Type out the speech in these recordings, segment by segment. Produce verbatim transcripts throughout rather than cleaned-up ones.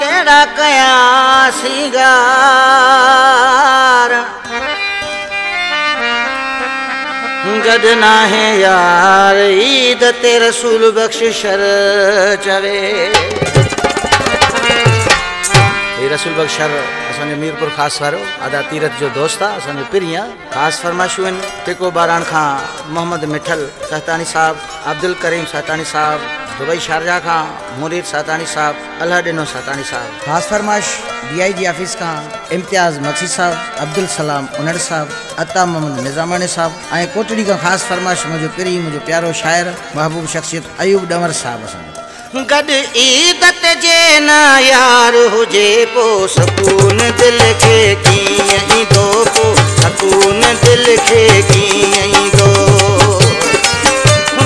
केड़ा कया सिगार गद ना है यार ईद ते रसूल बख्शर चवे रसूल बख्शर असांजो मीरपुर खास वारो आदा तीरथ जो दोस्त आहे असांजो पीर खास फरमाइशूं आहिनि टिको ॿारहं खां मोहम्मद मिठल सहतानी साहब अब्दुल करीम सहतानी साहब दुबई शारजा खां मुरीद सहतानी साहब अल्हा ॾिनो सहतानी साहब खास फरमाइश डीआईजी ऑफिस खां इम्तियाज़ मक्सी साहब अब्दुल सलाम उनर साहब अता मोहम्मद निज़ामानी साहब ऐं कोटड़ी खां ख़ासि फरमाइश मुंहिंजो पीर मुंहिंजो प्यारो शाइर महबूब शख्सियत अयूब डंवर साहब असांजो गद ईद ते ना यार हुजे पो सकून दिल खे कीअं दो पो सकून दिल खे कीअं दो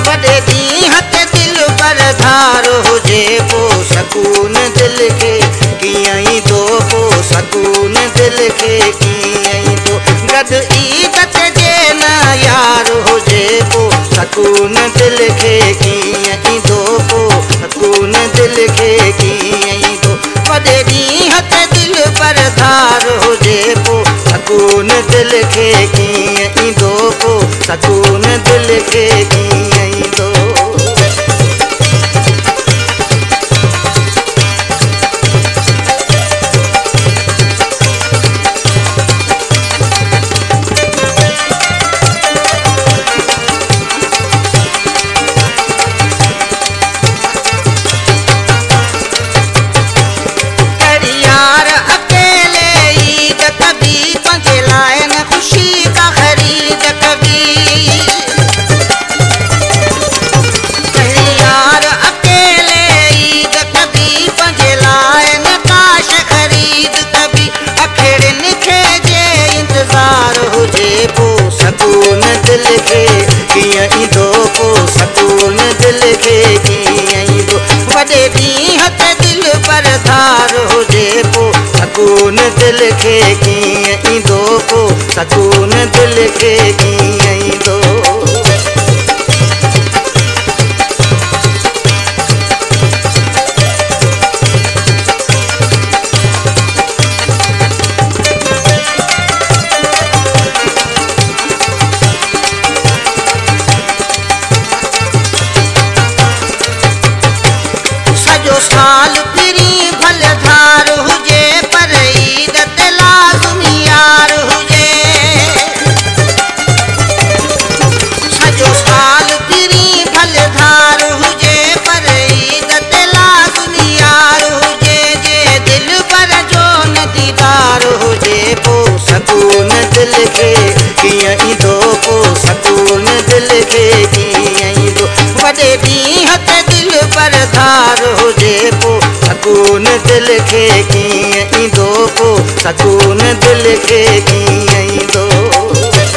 वॾे ॾींहं ते दिल बरधार हुजे पो सकून दिल खे कीअं दो पो सकून दिल खे कीअं दो गद ईद ते ना यार हुजे पो सकून दिल खे कीअं दो पो सकून दिल खे कीअं दो वॾे ॾींहं ते दिल बरधार हुजे पो सकून दिल खे कीअं दो पो सकून दिल खे कीअं दो सकून दिल खे कीअं दो पो सकून दिल खे कीअं दो सॼो साल पिरी भलधार हुजे पर ईद ते लाज़मी यार हुजे सॼो साल पिरी भलधार हुजे पर ईद ते लाज़मी यार हुजे जे दिल पर जो न दीदार हुजे पो सकून दिल खे कीअं दो पो सकून दिल खे कीअं दो वॾे ॾींहं ते दिल बरधार हुजे पो सकून दिल खे कीअं दो पो सकून दिल खे कीअं दो सकून दिल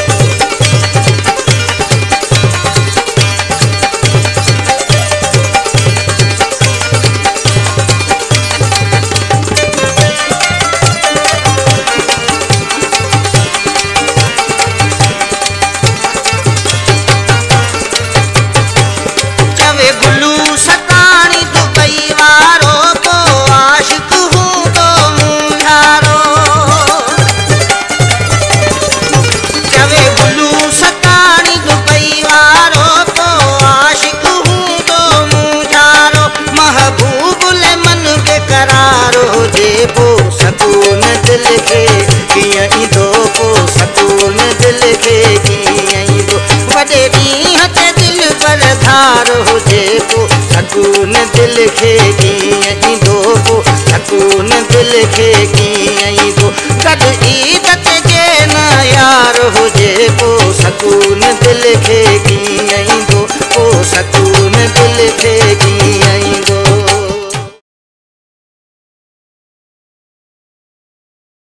खे कीअं दो पो सकून दिल खे कीअं दो गद ईद ते ना यार हुजे पो सकून दिल खे कीअं दो पो सकून दिल खे